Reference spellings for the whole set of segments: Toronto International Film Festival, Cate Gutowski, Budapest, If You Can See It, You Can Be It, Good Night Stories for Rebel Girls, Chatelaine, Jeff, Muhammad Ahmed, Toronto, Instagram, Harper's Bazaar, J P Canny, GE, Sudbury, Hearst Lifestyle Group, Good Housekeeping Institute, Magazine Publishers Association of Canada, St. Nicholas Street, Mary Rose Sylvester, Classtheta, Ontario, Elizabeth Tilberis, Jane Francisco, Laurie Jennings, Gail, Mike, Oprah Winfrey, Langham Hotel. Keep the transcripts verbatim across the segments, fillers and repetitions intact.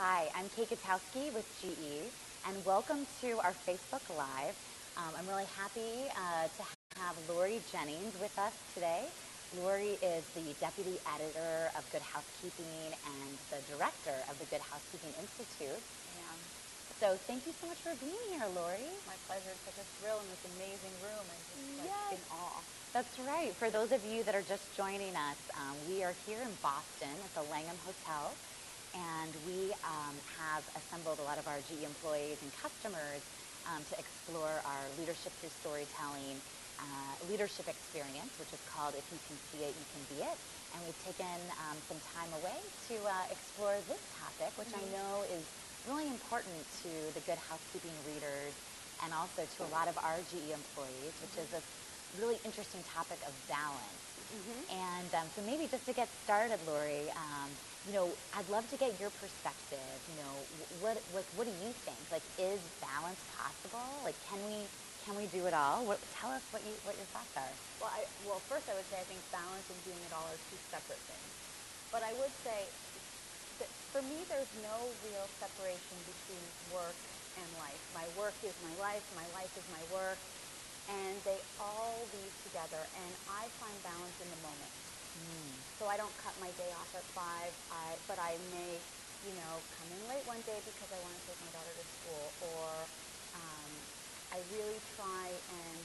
Hi, I'm Cate Gutowski with G E, and welcome to our Facebook Live. Um, I'm really happy uh, to have Laurie Jennings with us today. Laurie is the Deputy Editor of Good Housekeeping and the Director of the Good Housekeeping Institute. Yeah. So thank you so much for being here, Laurie. My pleasure. It's such a thrill in this amazing room. I'm just yes. like in awe. That's right. For those of you that are just joining us, um, we are here in Boston at the Langham Hotel, and we um, have assembled a lot of our G E employees and customers um, to explore our leadership through storytelling Uh, leadership experience, which is called If You Can See It, You Can Be It. And we've taken um, some time away to uh, explore this topic, which mm-hmm. I know is really important to the Good Housekeeping readers and also to a lot of our G E employees, which mm-hmm. is this really interesting topic of balance. Mm-hmm. And um, so maybe just to get started, Laurie, um, you know, I'd love to get your perspective. You know, what, what, what do you think? Like, is balance possible? Like, can we Can we do it all? What, tell us what you what your thoughts are. Well, I, well, first I would say I think balance and doing it all are two separate things. But I would say that for me, there's no real separation between work and life. My work is my life. My life is my work, and they all lead together. And I find balance in the moment. Mm. So I don't cut my day off at five. I but I may, you know, come in late one day because I want to take my daughter to school, or Um, I really try and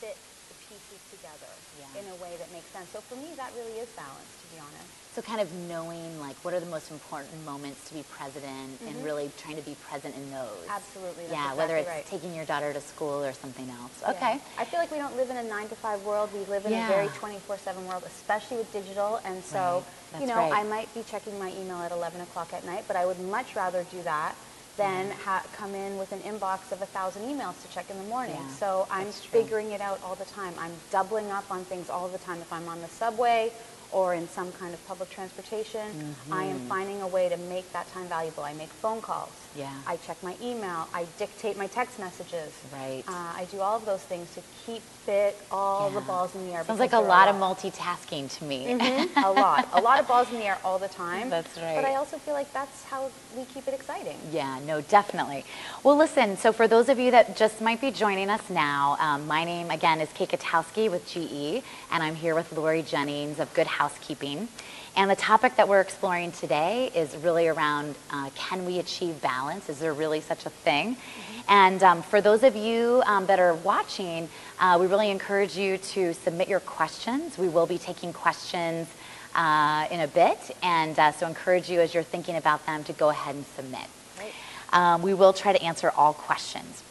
fit the pieces together yeah. in a way that makes sense. So for me, that really is balance, to be honest. So kind of knowing, like, what are the most important moments to be present in, mm-hmm. and really trying to be present in those. Absolutely. That's yeah, exactly whether it's right. taking your daughter to school or something else. Okay. Yeah. I feel like we don't live in a nine to five world. We live in yeah. a very twenty-four seven world, especially with digital. And so, right. you know, right. I might be checking my email at eleven o'clock at night, but I would much rather do that then ha come in with an inbox of a thousand emails to check in the morning. Yeah, so I'm figuring it out all the time. I'm doubling up on things all the time. If I'm on the subway or in some kind of public transportation, mm-hmm. I am finding a way to make that time valuable. I make phone calls. Yeah. I check my email. I dictate my text messages. Right. Uh, I do all of those things to keep fit all yeah. the balls in the air. Sounds like a lot of multitasking to me. Mm-hmm. a lot. A lot of balls in the air all the time. That's right. But I also feel like that's how we keep it exciting. Yeah, no, definitely. Well, listen, so for those of you that just might be joining us now, um, my name, again, is Cate Gutowski with G E, and I'm here with Laurie Jennings of Good Housekeeping. And the topic that we're exploring today is really around uh, can we achieve balance? Is there really such a thing? Mm-hmm. And um, for those of you um, that are watching, uh, we really encourage you to submit your questions. We will be taking questions uh, in a bit, and uh, so encourage you as you're thinking about them to go ahead and submit. Right. Um, we will try to answer all questions.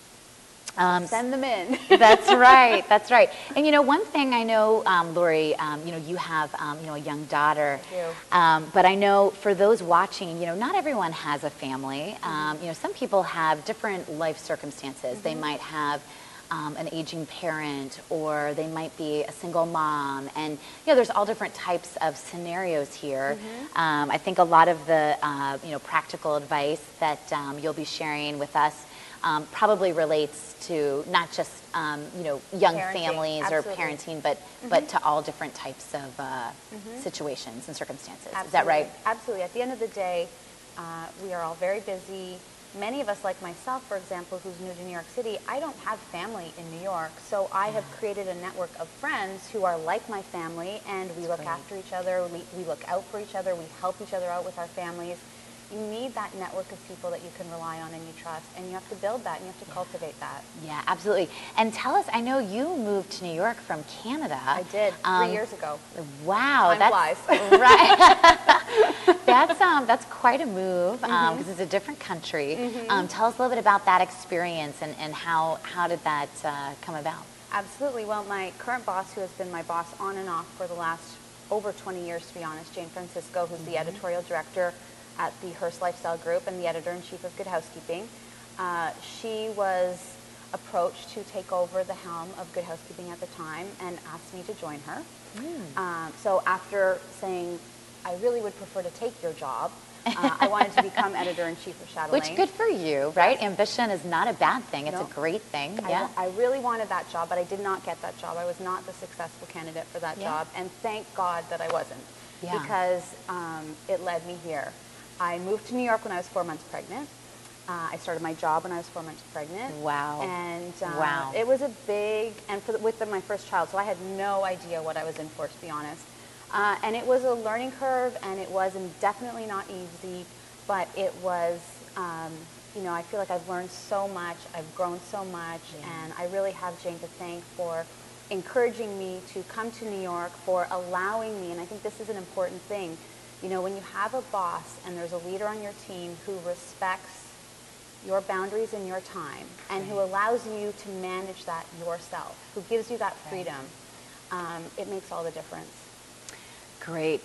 Um, Send them in. That's right. That's right. And you know, one thing I know, um, Laurie, um, you know, you have um, you know a young daughter. I do. Um, but I know for those watching, you know, not everyone has a family. Mm-hmm. um, you know, some people have different life circumstances. Mm-hmm. They might have um, an aging parent, or they might be a single mom. And you know, there's all different types of scenarios here. Mm-hmm. um, I think a lot of the uh, you know practical advice that um, you'll be sharing with us Um, probably relates to not just um, you know young parenting, families absolutely. Or parenting, but mm-hmm. but to all different types of uh, mm-hmm. situations and circumstances. Absolutely. Is that right? Absolutely. At the end of the day, uh, we are all very busy. Many of us, like myself, for example, who's new to New York City, I don't have family in New York, so I yeah. have created a network of friends who are like my family, and we That's look great. After each other. We we look out for each other. We help each other out with our families. You need that network of people that you can rely on and you trust, and you have to build that, and you have to yeah. cultivate that. Yeah, absolutely. And tell us, I know you moved to New York from Canada. I did, um, three years ago. Wow. Time that's flies. Right. that's, um, that's quite a move, because um, mm-hmm. it's a different country. Mm-hmm. um, tell us a little bit about that experience, and, and how, how did that uh, come about? Absolutely. Well, my current boss, who has been my boss on and off for the last over twenty years, to be honest, Jane Francisco, who's mm-hmm. the editorial director at the Hearst Lifestyle Group and the editor-in-chief of Good Housekeeping. Uh, she was approached to take over the helm of Good Housekeeping at the time and asked me to join her. Mm. Um, so after saying, I really would prefer to take your job, uh, I wanted to become editor-in-chief of Chatelaine. Which, good for you, right? Yes. Ambition is not a bad thing. It's no. a great thing. Yeah. I, I really wanted that job, but I did not get that job. I was not the successful candidate for that yeah. job, and thank God that I wasn't, yeah. because um, it led me here. I moved to New York when I was four months pregnant. Uh, I started my job when I was four months pregnant. Wow. And uh, wow. it was a big, and for the, with the, my first child, so I had no idea what I was in for, to be honest. Uh, and it was a learning curve, and it was definitely not easy, but it was, um, you know, I feel like I've learned so much, I've grown so much, yeah. and I really have Jane to thank for encouraging me to come to New York, for allowing me, and I think this is an important thing, you know, when you have a boss and there's a leader on your team who respects your boundaries and your time, and right. who allows you to manage that yourself, who gives you that freedom, right. um, it makes all the difference. Great.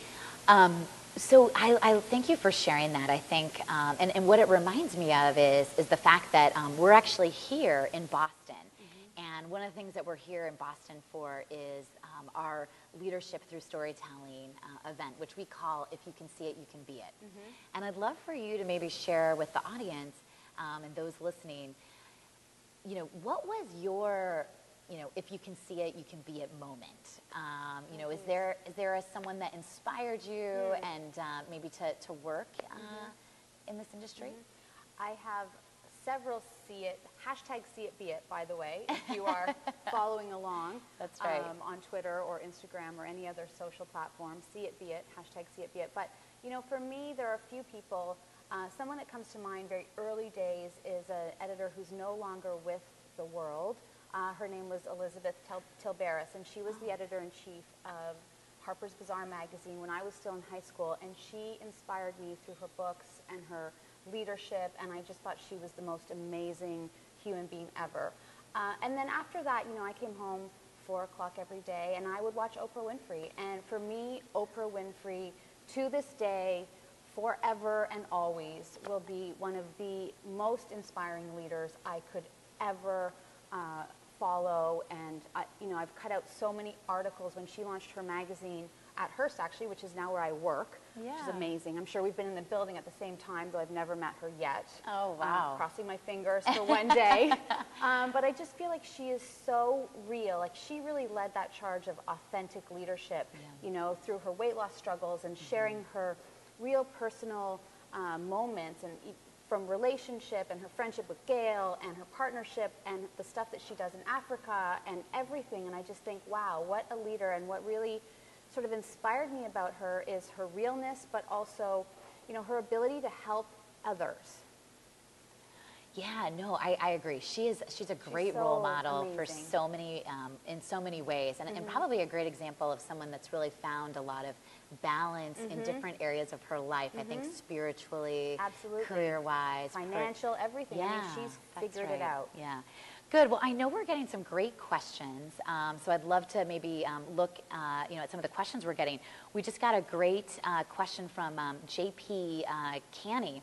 Um, so I, I thank you for sharing that, I think. Um, and, and what it reminds me of is, is the fact that um, we're actually here in Boston. Mm-hmm. And one of the things that we're here in Boston for is um, our leadership through storytelling uh, event, which we call If You Can See It, You Can Be It. Mm-hmm. And I'd love for you to maybe share with the audience um, and those listening, you know, what was your... you know, if you can see it, you can be at moment. Um, you know, is there is there a, someone that inspired you mm. and uh, maybe to, to work uh, mm-hmm. in this industry? Mm-hmm. I have several see it, hashtag see it be it, by the way, if you are following along. That's right. Um, on Twitter or Instagram or any other social platform, see it be it, hashtag see it be it. But, you know, for me, there are a few people. Uh, someone that comes to mind very early days is an editor who's no longer with the world. Uh, her name was Elizabeth Tilberis, and she was the editor-in-chief of Harper's Bazaar magazine when I was still in high school, and she inspired me through her books and her leadership, and I just thought she was the most amazing human being ever. Uh, and then after that, you know, I came home four o'clock every day, and I would watch Oprah Winfrey. And for me, Oprah Winfrey, to this day, forever and always, will be one of the most inspiring leaders I could ever uh, follow, and I, you know, I've cut out so many articles when she launched her magazine at Hearst, actually, which is now where I work, yeah. which is amazing. I'm sure we've been in the building at the same time, though I've never met her yet. Oh, wow. Um, crossing my fingers for one day. um, but I just feel like she is so real. Like, she really led that charge of authentic leadership, yeah. you know, through her weight loss struggles and mm-hmm. sharing her real personal uh, moments and from relationship and her friendship with Gail and her partnership and the stuff that she does in Africa and everything. And I just think, wow, what a leader. And what really sort of inspired me about her is her realness, but also, you know, her ability to help others. Yeah, no, I, I agree. She is she's a great she's so role model amazing. for so many um, in so many ways, and, mm-hmm. and probably a great example of someone that's really found a lot of balance mm-hmm. in different areas of her life. Mm-hmm. I think spiritually, absolutely, career-wise, financial, per- everything. Yeah, I mean, she's figured right. it out. Yeah, good. Well, I know we're getting some great questions, um, so I'd love to maybe um, look, uh, you know, at some of the questions we're getting. We just got a great uh, question from um, J P Uh, Canny.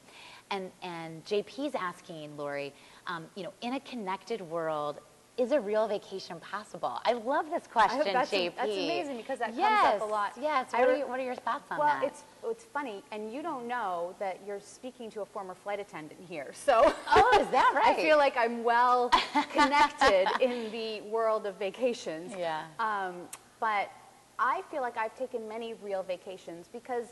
And, and J P's asking, Laurie, um, you know, in a connected world, is a real vacation possible? I love this question, that's J P. A, that's amazing, because that yes, comes up a lot. Yes, what, I, are you, what are your thoughts on well, that? Well, it's, it's funny, and you don't know that you're speaking to a former flight attendant here. So oh, is that right? I feel like I'm well connected in the world of vacations. Yeah. Um, but I feel like I've taken many real vacations, because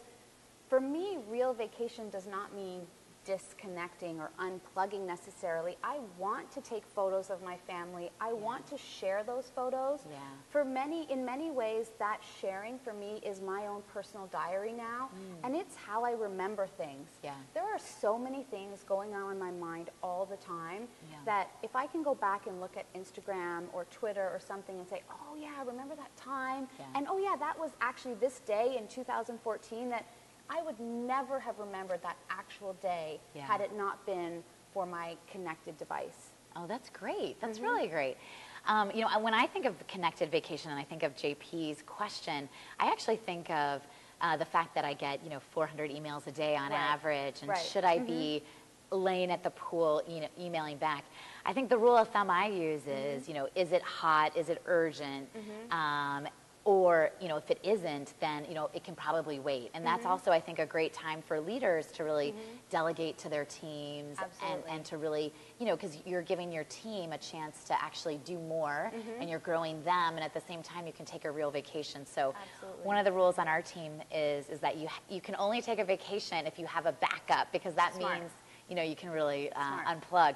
for me, real vacation does not mean disconnecting or unplugging necessarily. I want to take photos of my family. I yeah. want to share those photos. Yeah. For many, in many ways, that sharing for me is my own personal diary now, mm. and it's how I remember things. Yeah. There are so many things going on in my mind all the time yeah. that if I can go back and look at Instagram or Twitter or something and say, oh yeah, remember that time? Yeah. And oh yeah, that was actually this day in two thousand fourteen that I would never have remembered that actual day yeah. had it not been for my connected device. Oh, that's great. That's mm-hmm. really great. Um, you know, when I think of connected vacation and I think of J P's question, I actually think of uh, the fact that I get, you know, four hundred emails a day on right. average, and right. should I mm-hmm. be laying at the pool e- emailing back? I think the rule of thumb I use is, mm-hmm. you know, is it hot? Is it urgent? Mm-hmm. Um, Or, you know, if it isn't, then, you know, it can probably wait. And that's mm-hmm. also, I think, a great time for leaders to really mm-hmm. delegate to their teams and, and to really, you know, because you're giving your team a chance to actually do more mm-hmm. and you're growing them. And at the same time, you can take a real vacation. So absolutely. One of the rules on our team is is that you, you can only take a vacation if you have a backup, because that Smart. Means, you know, you can really uh, unplug.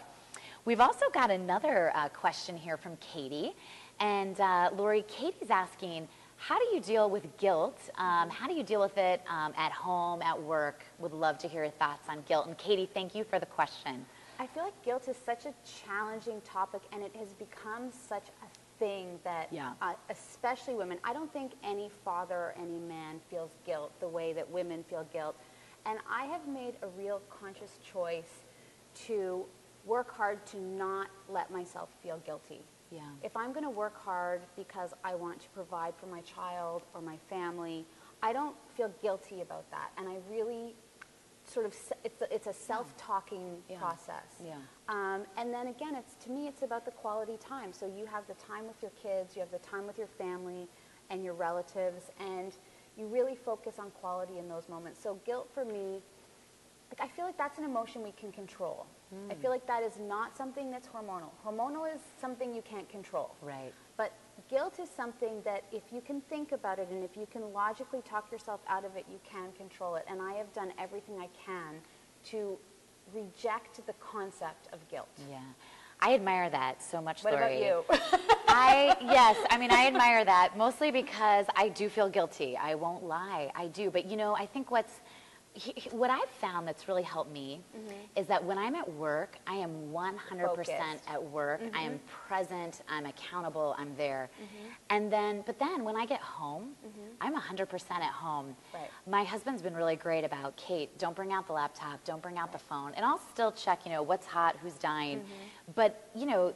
We've also got another uh, question here from Katie. And uh, Laurie, Katie's asking, how do you deal with guilt? Um, how do you deal with it um, at home, at work? Would love to hear your thoughts on guilt. And Katie, thank you for the question. I feel like guilt is such a challenging topic, and it has become such a thing that, yeah. uh, especially women, I don't think any father or any man feels guilt the way that women feel guilt. And I have made a real conscious choice to work hard to not let myself feel guilty. Yeah. If I'm going to work hard because I want to provide for my child or my family, I don't feel guilty about that. And I really sort of, it's a, it's a self-talking yeah. process. Yeah. Um, and then again, it's to me, it's about the quality time. So you have the time with your kids, you have the time with your family and your relatives, and you really focus on quality in those moments. So guilt for me, like, I feel like that's an emotion we can control. Mm. I feel like that is not something that's hormonal. Hormonal is something you can't control. Right. But guilt is something that if you can think about it and if you can logically talk yourself out of it, you can control it. And I have done everything I can to reject the concept of guilt. Yeah. I admire that so much, Laurie. What about you? I, yes, I mean, I admire that, mostly because I do feel guilty. I won't lie. I do. But, you know, I think what's... He, what I've found that's really helped me mm-hmm. is that when I'm at work, I am one hundred percent Focused. At work. Mm-hmm. I am present. I'm accountable. I'm there. Mm-hmm. And then, but then when I get home, mm-hmm. I'm one hundred percent at home. Right. My husband's been really great about, Cate, don't bring out the laptop. Don't bring out right. the phone. And I'll still check, you know, what's hot, who's dying. Mm-hmm. But, you know,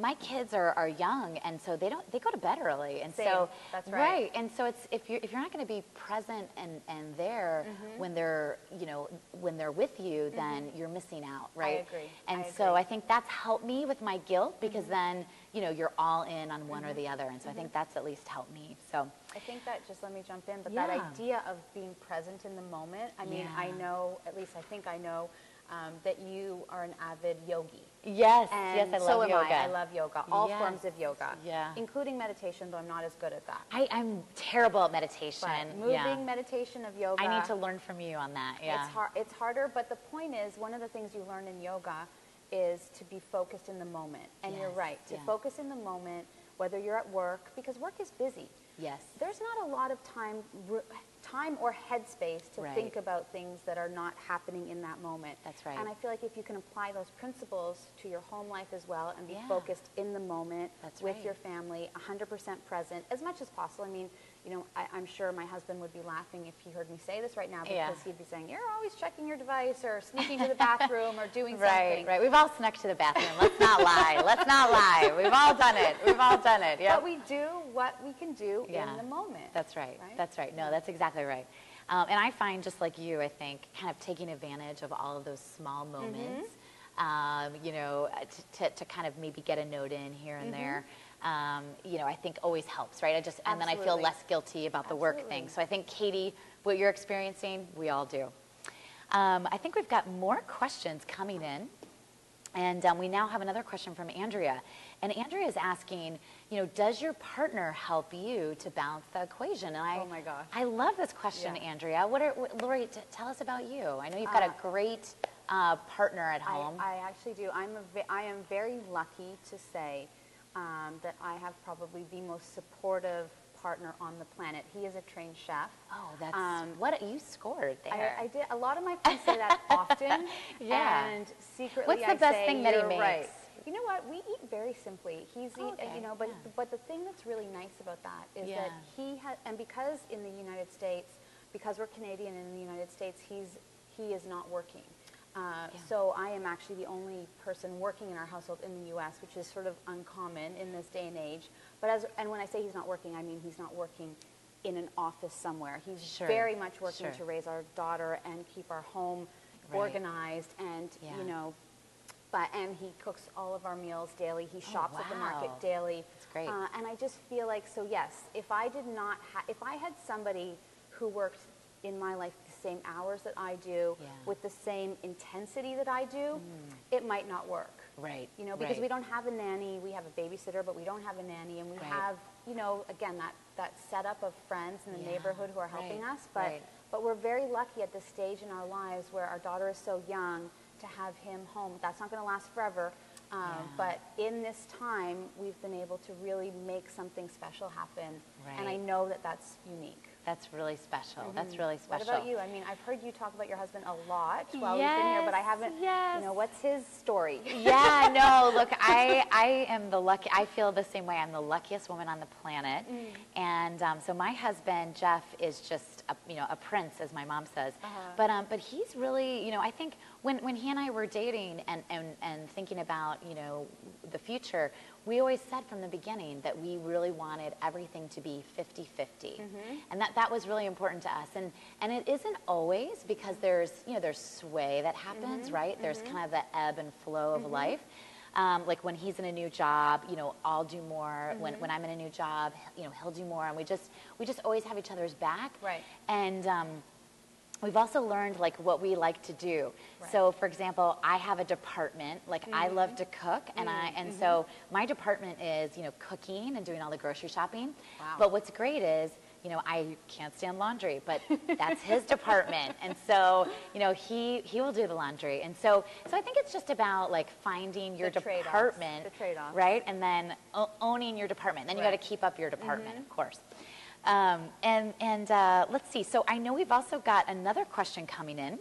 my kids are, are young, and so they don't they go to bed early, and Same. So that's right. right. And so it's if you if you're not going to be present and and there mm-hmm. when they're you know when they're with you, then mm-hmm. you're missing out, right? I agree. And I so agree. I think that's helped me with my guilt, because mm-hmm. then you know you're all in on one mm-hmm. or the other, and so mm-hmm. I think that's at least helped me. So I think that just let me jump in, but yeah. that idea of being present in the moment. I mean, yeah. I know at least I think I know. Um, that you are an avid yogi. Yes, and yes, I love so yoga. So am I. I love yoga, all yes. forms of yoga, yeah. including meditation, though I'm not as good at that. I, I'm terrible at meditation. But moving yeah. meditation of yoga. I need to learn from you on that, yeah. It's, har it's harder, but the point is, one of the things you learn in yoga is to be focused in the moment. And yes. you're right, to yeah. focus in the moment, whether you're at work, because work is busy. Yes. There's not a lot of time, time or headspace to right. think about things that are not happening in that moment. That's right. And I feel like if you can apply those principles to your home life as well and be yeah. focused in the moment That's with right. your family, one hundred percent present, as much as possible. I mean, you know, I, I'm sure my husband would be laughing if he heard me say this right now, because yeah. he'd be saying, you're always checking your device or sneaking to the bathroom or doing right, something. Right, right. We've all snuck to the bathroom. Let's not lie. Let's not lie. We've all done it. We've all done it. Yep. But we do what we can do yeah. in the moment. That's right. right. That's right. No, that's exactly right. Um, and I find, just like you, I think, kind of taking advantage of all of those small moments, mm-hmm. um, you know, to, to, to kind of maybe get a note in here and mm-hmm. there. Um, you know, I think always helps, right? I just, and Absolutely. Then I feel less guilty about the Absolutely. Work thing. So I think, Katie, what you're experiencing, we all do. Um, I think we've got more questions coming in. And um, we now have another question from Andrea. And Andrea is asking, you know, does your partner help you to balance the equation? And I, oh my gosh. I love this question, yeah. Andrea. What are, what, Laurie, t tell us about you. I know you've got uh, a great uh, partner at home. I, I actually do. I'm a, I am very lucky to say Um, that I have probably the most supportive partner on the planet. He is a trained chef. Oh, that's um, what you scored there. I, I did. A lot of my friends say that often. Yeah. And secretly, what's the I best say, thing that he makes? Right. You know what? We eat very simply. He's oh, okay. eat, you know, but yeah. but the thing that's really nice about that is yeah. that he has, and because in the United States, because we're Canadian in the United States, he's he is not working. Uh, yeah. So I am actually the only person working in our household in the U S, which is sort of uncommon in this day and age. But as, and when I say he's not working, I mean he's not working in an office somewhere. He's sure. very much working sure. to raise our daughter and keep our home right. organized and, yeah. you know, But and he cooks all of our meals daily. He shops oh, wow. at the market daily. That's great. Uh, and I just feel like, so yes, if I did not, ha if I had somebody who worked in my life the same hours that I do, yeah. with the same intensity that I do, mm. it might not work. Right. You know, because right. we don't have a nanny. We have a babysitter, but we don't have a nanny, and we right. have, you know, again that that setup of friends in the yeah. neighborhood who are helping right. us. But right. but we're very lucky at this stage in our lives where our daughter is so young. To have him home. That's not going to last forever, um, yeah. but in this time, we've been able to really make something special happen, right. and I know that that's unique. That's really special. Mm-hmm. That's really special. What about you? I mean, I've heard you talk about your husband a lot while yes, we've been here, but I haven't, yes. you know, what's his story? Yeah, no, look, I, I am the lucky, I feel the same way. I'm the luckiest woman on the planet. Mm. And um, so my husband, Jeff, is just, a, you know, a prince, as my mom says. Uh-huh. But um, but he's really, you know, I think when, when he and I were dating and, and, and thinking about, you know, the future, we always said from the beginning that we really wanted everything to be fifty fifty. Mm-hmm. And that, that was really important to us. And, and it isn't always because there's, you know, there's sway that happens, mm-hmm. right? There's mm-hmm. kind of the ebb and flow of mm-hmm. life. Um, like when he's in a new job, you know, I'll do more. Mm-hmm. When, when I'm in a new job, you know, he'll do more. And we just, we just always have each other's back. Right. And, um, we've also learned like what we like to do. Right. So for example, I have a department, like mm-hmm. I love to cook and mm-hmm. I and mm-hmm. so my department is, you know, cooking and doing all the grocery shopping. Wow. But what's great is, you know, I can't stand laundry, but that's his department. And so, you know, he, he will do the laundry. And so, so I think it's just about like finding your the department, the trade-offs, right? And then owning your department. Then you right. got to keep up your department, mm-hmm. of course. Um, and and uh, let's see. So I know we've also got another question coming in,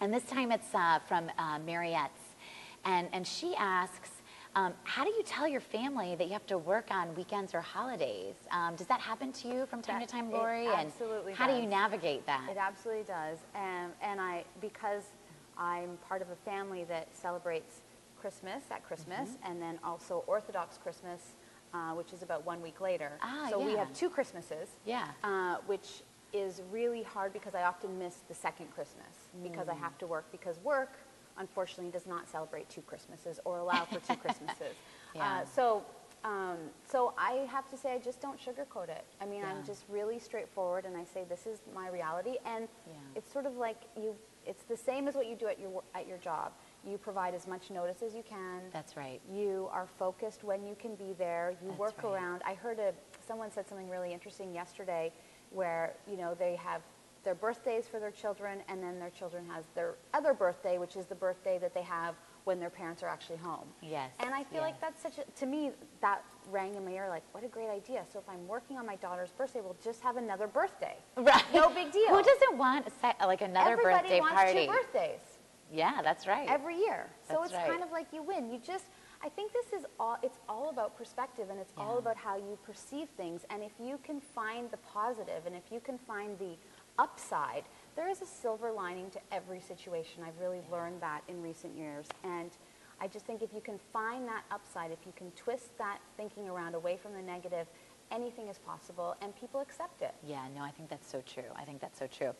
and this time it's uh, from uh, Mariette's, and and she asks, um, how do you tell your family that you have to work on weekends or holidays? Um, does that happen to you from time that, to time, Laurie? It absolutely and how does. do you navigate that? It absolutely does. And and I because I'm part of a family that celebrates Christmas at Christmas, mm-hmm. and then also Orthodox Christmas. Uh, which is about one week later. Ah, so yeah. we have two Christmases, yeah. uh, which is really hard because I often miss the second Christmas mm. because I have to work, because work, unfortunately, does not celebrate two Christmases or allow for two Christmases. Yeah. uh, so um, so I have to say I just don't sugarcoat it. I mean, yeah. I'm just really straightforward, and I say this is my reality. And yeah. it's sort of like you. It's the same as what you do at your, at your job. You provide as much notice as you can. That's right. You are focused when you can be there. You That's work right. around. I heard a, someone said something really interesting yesterday where, you know, they have their birthdays for their children, and then their children has their other birthday, which is the birthday that they have when their parents are actually home. Yes. And I feel yes. like that's such a, to me, that rang in my ear like, what a great idea. So if I'm working on my daughter's birthday, we'll just have another birthday. Right. No big deal. Who doesn't want a, like another Everybody birthday wants party? Everybody wants two birthdays. Yeah, that's right. Every year. So that's it's right. kind of like you win. You just, I think this is all, it's all about perspective, and it's yeah. all about how you perceive things. And if you can find the positive, and if you can find the upside, there is a silver lining to every situation. I've really yeah. learned that in recent years. And I just think if you can find that upside, if you can twist that thinking around away from the negative, anything is possible, and people accept it. Yeah, no, I think that's so true. I think that's so true.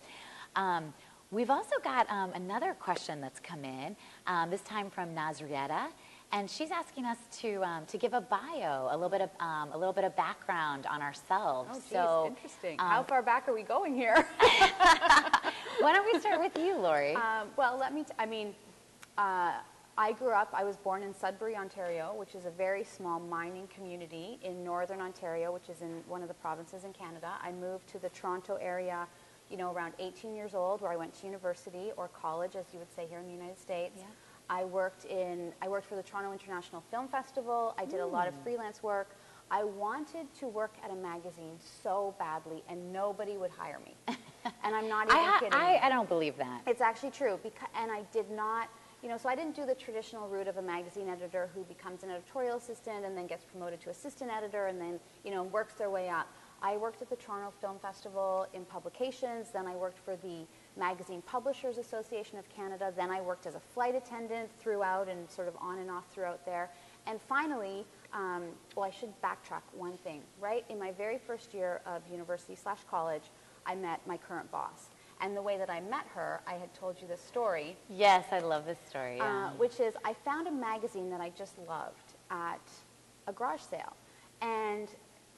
Um, We've also got um, another question that's come in, um, this time from Nazrietta, and she's asking us to um, to give a bio, a little bit of um, a little bit of background on ourselves. Oh, geez, so interesting. Um, How far back are we going here? Why don't we start with you, Laurie? Um, well, let me. T I mean, uh, I grew up. I was born in Sudbury, Ontario, which is a very small mining community in northern Ontario, which is in one of the provinces in Canada. I moved to the Toronto area. You know, around eighteen years old, where I went to university or college, as you would say here in the United States. Yeah. I worked in, I worked for the Toronto International Film Festival. I did mm. a lot of freelance work. I wanted to work at a magazine so badly, and nobody would hire me. And I'm not even I, kidding. I, I don't believe that. It's actually true. Because, and I did not, you know, so I didn't do the traditional route of a magazine editor who becomes an editorial assistant and then gets promoted to assistant editor and then, you know, works their way up. I worked at the Toronto Film Festival in publications, then I worked for the Magazine Publishers Association of Canada, then I worked as a flight attendant throughout and sort of on and off throughout there. And finally, um, well, I should backtrack one thing, right? In my very first year of university slash college, I met my current boss. And the way that I met her, I had told you this story. Yes, I love this story. Yeah. Uh, which is, I found a magazine that I just loved at a garage sale. And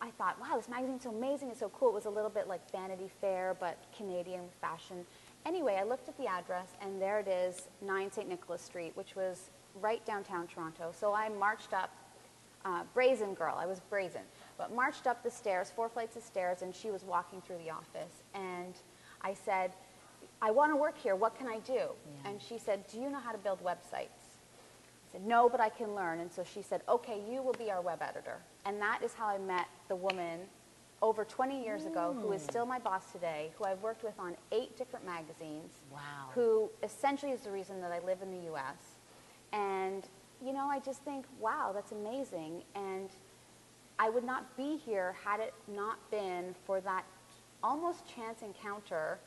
I thought, wow, this magazine's so amazing, it's so cool. It was a little bit like Vanity Fair, but Canadian fashion. Anyway, I looked at the address, and there it is, nine Saint Nicholas Street, which was right downtown Toronto. So I marched up, uh, brazen girl, I was brazen, but marched up the stairs, four flights of stairs, and she was walking through the office. And I said, I want to work here, what can I do? Yeah. And she said, do you know how to build websites? I said, no, but I can learn. And so she said, okay, you will be our web editor. And that is how I met the woman over twenty years mm. ago, who is still my boss today, who I've worked with on eight different magazines, wow. who essentially is the reason that I live in the U S. And, you know, I just think, wow, that's amazing. And I would not be here had it not been for that almost chance encounter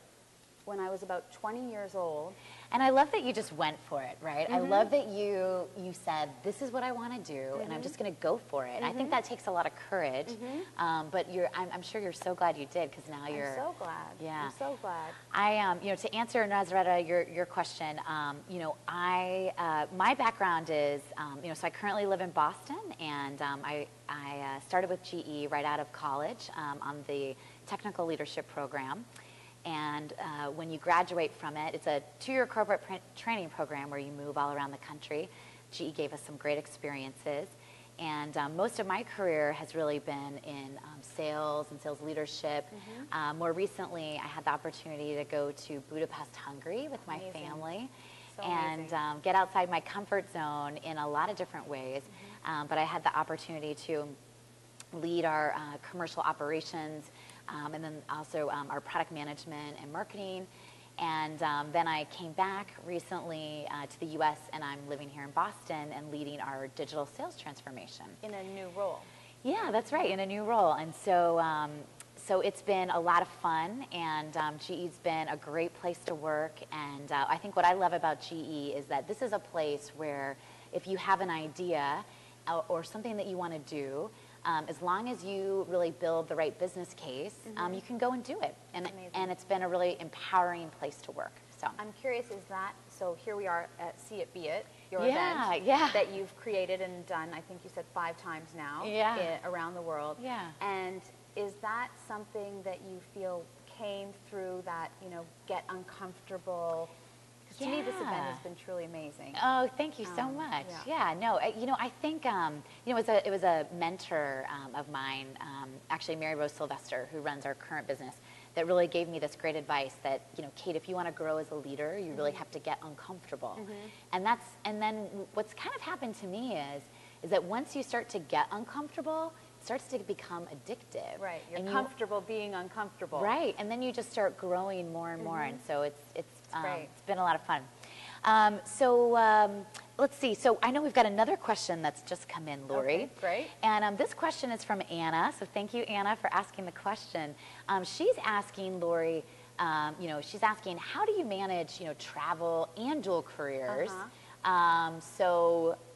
when I was about twenty years old. And I love that you just went for it, right? Mm-hmm. I love that you you said, this is what I want to do, mm-hmm. and I'm just going to go for it. Mm-hmm. I think that takes a lot of courage, mm-hmm. um, but you're, I'm, I'm sure you're so glad you did, because now you're... I'm so glad. Yeah. I'm so glad. I, um, you know, to answer, Nazareta, your, your question, um, you know, I, uh, my background is, um, you know, so I currently live in Boston, and um, I, I uh, started with G E right out of college um, on the technical leadership program. And uh, when you graduate from it, it's a two-year corporate training program where you move all around the country. G E gave us some great experiences. And um, most of my career has really been in um, sales and sales leadership. Mm-hmm. um, more recently, I had the opportunity to go to Budapest, Hungary with my amazing. family so and um, get outside my comfort zone in a lot of different ways. Mm-hmm. um, but I had the opportunity to lead our uh, commercial operations, Um, and then also um, our product management and marketing. And um, then I came back recently uh, to the U S, and I'm living here in Boston and leading our digital sales transformation. In a new role. Yeah, that's right, in a new role. And so, um, so it's been a lot of fun, and um, G E's been a great place to work. And uh, I think what I love about G E is that this is a place where if you have an idea or something that you want to do, Um, as long as you really build the right business case, mm-hmm. um, you can go and do it. And, and it's been a really empowering place to work. So I'm curious, is that, so here we are at See It, Be It, your yeah, event yeah. that you've created and done, I think you said five times now, yeah. it, around the world. Yeah. And is that something that you feel came through that, you know, get uncomfortable? Because yeah. to me, this event has been truly amazing. Oh, thank you so um, much. Yeah. yeah, no, you know, I think, um, you know, it was a, it was a mentor um, of mine, um, actually Mary Rose Sylvester, who runs our current business, that really gave me this great advice that, you know, Cate, if you want to grow as a leader, you mm-hmm. really have to get uncomfortable. Mm-hmm. And that's, and then what's kind of happened to me is, is that once you start to get uncomfortable, starts to become addictive. Right, you're and comfortable you, being uncomfortable. Right, and then you just start growing more and more, mm-hmm. and so it's it's, it's, um, it's been a lot of fun. Um, so um, let's see, so I know we've got another question that's just come in, Laurie. Okay, great. And um, this question is from Anna, so thank you, Anna, for asking the question. Um, she's asking, Laurie, um, you know, she's asking, how do you manage, you know, travel and dual careers? Uh-huh. um, so,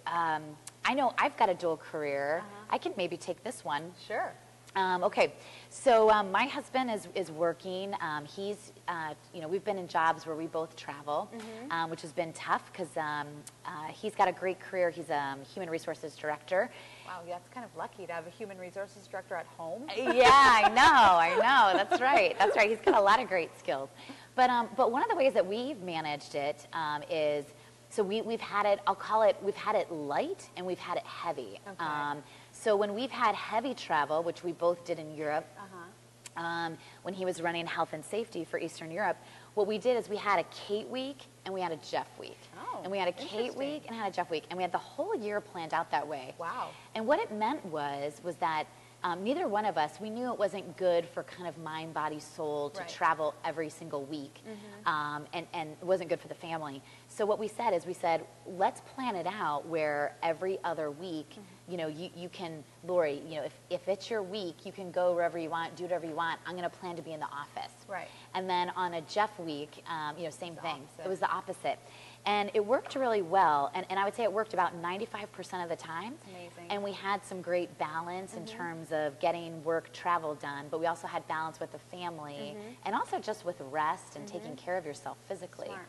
um, I know I've got a dual career. Uh-huh. I can maybe take this one. Sure. Um, okay. So um, my husband is, is working. Um, he's, uh, you know, we've been in jobs where we both travel, mm-hmm. um, which has been tough because um, uh, he's got a great career. He's a human resources director. Wow, yeah, it's kind of lucky to have a human resources director at home. Yeah, I know, I know. That's right. That's right. He's got a lot of great skills. But, um, but one of the ways that we've managed it um, is... So we, we've had it, I'll call it, we've had it light and we've had it heavy. Okay. Um, so when we've had heavy travel, which we both did in Europe, uh-huh. um, when he was running health and safety for Eastern Europe, what we did is we had a Cate week and we had a Jeff week. Oh, and we had a Cate week and had a Jeff week. And we had the whole year planned out that way. Wow. And what it meant was, was that um, neither one of us, we knew it wasn't good for kind of mind, body, soul to right. travel every single week. Mm-hmm. um, and, and it wasn't good for the family. So what we said is we said, let's plan it out where every other week, mm-hmm. you know, you, you can, Laurie, you know, if, if it's your week, you can go wherever you want, do whatever you want. I'm going to plan to be in the office. Right. And then on a Jeff week, um, you know, same thing. Opposite. It was the opposite. And it worked really well. And, and I would say it worked about ninety-five percent of the time. Amazing. And we had some great balance mm-hmm. in terms of getting work travel done, but we also had balance with the family mm-hmm. and also just with rest and mm-hmm. taking care of yourself physically. Smart.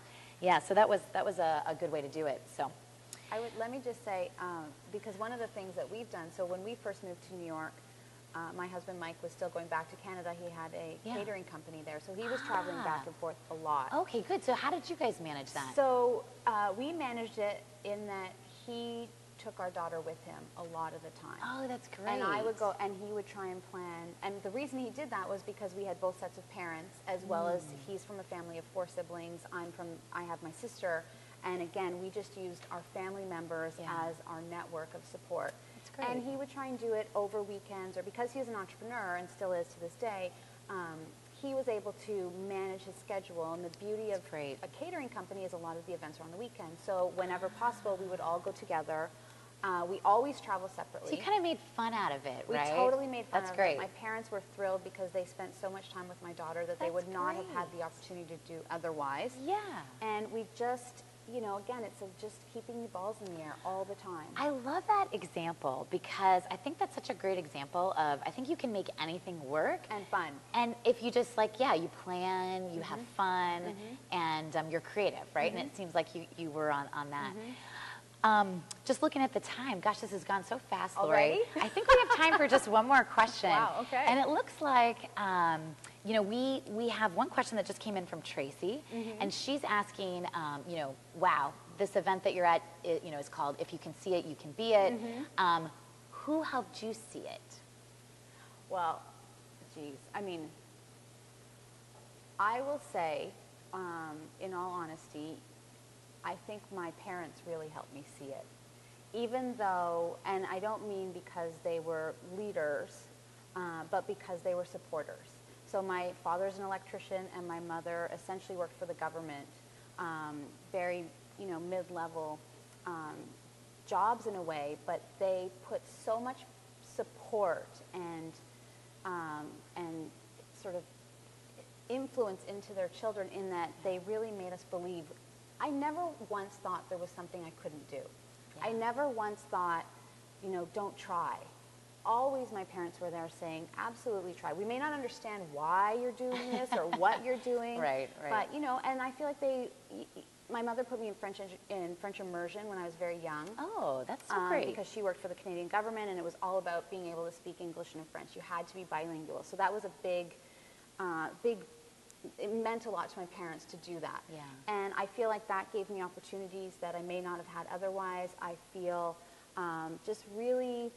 Yeah, so that was, that was a, a good way to do it. So. I would, let me just say, um, because one of the things that we've done, so when we first moved to New York, uh, my husband Mike was still going back to Canada. He had a yeah. catering company there, so he was ah. traveling back and forth a lot. Okay, good. So how did you guys manage that? So uh, we managed it in that he took our daughter with him a lot of the time. Oh, that's great. And I would go, and he would try and plan. And the reason he did that was because we had both sets of parents, as mm. well as he's from a family of four siblings. I'm from, I have my sister. And again, we just used our family members yeah. as our network of support. That's great. And he would try and do it over weekends, or because he was an entrepreneur and still is to this day, um, he was able to manage his schedule. And the beauty That's of great. A catering company is a lot of the events are on the weekend. So whenever possible, we would all go together. Uh, we always travel separately. So you kind of made fun out of it, right? We totally made fun That's out great. Of it. My parents were thrilled because they spent so much time with my daughter that That's they would not great. Have had the opportunity to do otherwise. Yeah. And we just... You know, again, it's just keeping the balls in the air all the time. I love that example because I think that's such a great example of, I think you can make anything work. And fun. And if you just like, yeah, you plan, you mm-hmm. have fun, mm-hmm. and um, you're creative, right? Mm-hmm. And it seems like you, you were on, on that. Mm-hmm. Um, just looking at the time, gosh, this has gone so fast, Laurie. Already? I think we have time for just one more question. Wow, okay. And it looks like, um, you know, we, we have one question that just came in from Tracy, mm-hmm. and she's asking, um, you know, wow, this event that you're at, it, you know, is called If You Can See It, You Can Be It. Mm-hmm. um, who helped you see it? Well, geez, I mean, I will say, um, in all honesty, I think my parents really helped me see it. Even though, and I don't mean because they were leaders, uh, but because they were supporters. So my father's an electrician and my mother essentially worked for the government, um, very, you know, mid-level um, jobs in a way, but they put so much support and, um, and sort of influence into their children in that they really made us believe. I never once thought there was something I couldn't do. Yeah. I never once thought, you know, don't try. Always my parents were there saying, absolutely try. We may not understand why you're doing this or what you're doing. Right, right. But, you know, and I feel like they, my mother put me in French in French immersion when I was very young. Oh, that's so um, great. Because she worked for the Canadian government and it was all about being able to speak English and French. You had to be bilingual. So that was a big, uh, big it meant a lot to my parents to do that. Yeah. And I feel like that gave me opportunities that I may not have had otherwise. I feel um, just really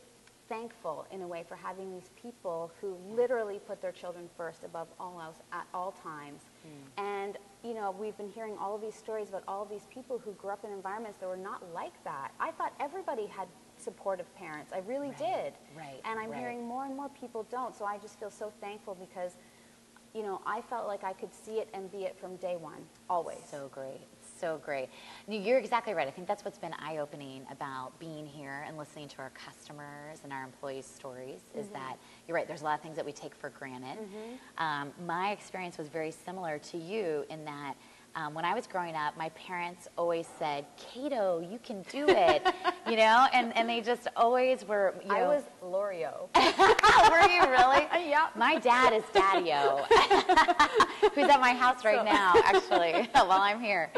thankful in a way for having these people who literally put their children first above all else at all times. Mm. And you know, we've been hearing all of these stories about all of these people who grew up in environments that were not like that. I thought everybody had supportive parents. I really right. did. Right. And I'm right. hearing more and more people don't. So I just feel so thankful because you know, I felt like I could see it and be it from day one, always. So great, so great. You're exactly right. I think that's what's been eye-opening about being here and listening to our customers and our employees' stories mm-hmm. is that, you're right, there's a lot of things that we take for granted. Mm-hmm. um, my experience was very similar to you in that um, when I was growing up, my parents always said, Cato, you can do it, you know, and, and they just always were, you know. I was Lorio. Were you really? Yeah. My dad is Daddy-o, who's at my house right so. Now, actually, while I'm here.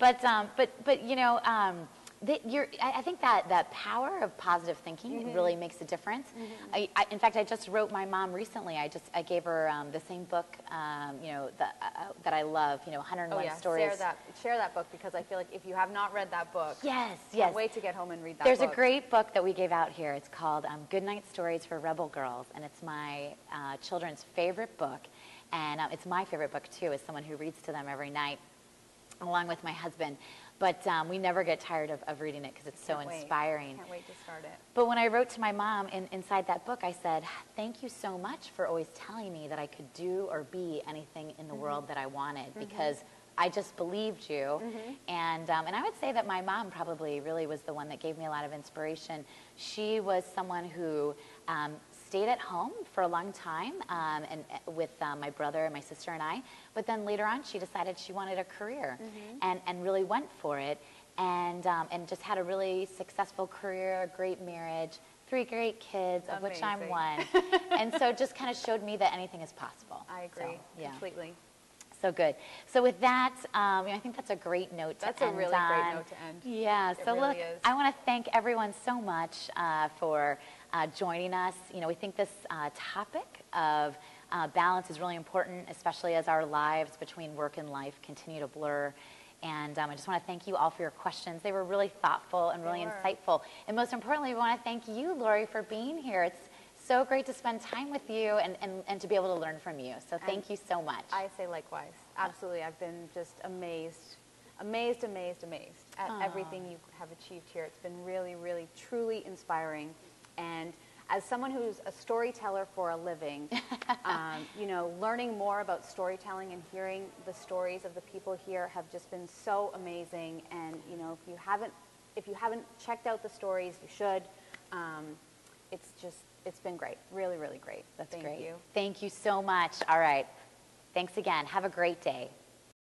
But, um, but, but you know, um, the, you're, I, I think that, that power of positive thinking mm-hmm. really makes a difference. Mm-hmm. I, I, in fact, I just wrote my mom recently. I just I gave her um, the same book, um, you know, the, uh, that I love, you know, one oh one oh, yeah. Stories. Share that, share that book because I feel like if you have not read that book, yes, yes. can't wait to get home and read that There's book. There's a great book that we gave out here. It's called um, Good Night Stories for Rebel Girls, and it's my uh, children's favorite book. And uh, it's my favorite book, too, as someone who reads to them every night, along with my husband. But um, we never get tired of, of reading it because it's so can't inspiring. Wait. Can't wait to start it. But when I wrote to my mom in, inside that book, I said, thank you so much for always telling me that I could do or be anything in the mm-hmm. world that I wanted mm-hmm. because I just believed you. Mm-hmm. And, um, and I would say that my mom probably really was the one that gave me a lot of inspiration. She was someone who um, stayed at home for a long time um, and with um, my brother and my sister and I. But then later on, she decided she wanted a career mm-hmm. and, and really went for it. And, um, and just had a really successful career, a great marriage, three great kids, of Amazing. Which I'm one. And so it just kind of showed me that anything is possible. I agree, so, yeah. completely. So good. So with that, um, I think that's a great note to that's end on. That's a really on. Great note to end. Yeah, it so really look, is. I want to thank everyone so much uh, for uh, joining us. You know, we think this uh, topic of uh, balance is really important, especially as our lives between work and life continue to blur. And um, I just want to thank you all for your questions. They were really thoughtful and really insightful. And most importantly, we want to thank you, Laurie, for being here. It's so great to spend time with you and, and, and to be able to learn from you. So thank and you so much. I say likewise. Absolutely. I've been just amazed, amazed, amazed, amazed at Aww. Everything you have achieved here. It's been really, really, truly inspiring. And as someone who's a storyteller for a living, um, you know, learning more about storytelling and hearing the stories of the people here have just been so amazing. And you know, if you haven't, if you haven't checked out the stories, you should. Um, it's just, it's been great, really, really great. That's great. Thank you. Thank you so much. All right, thanks again. Have a great day.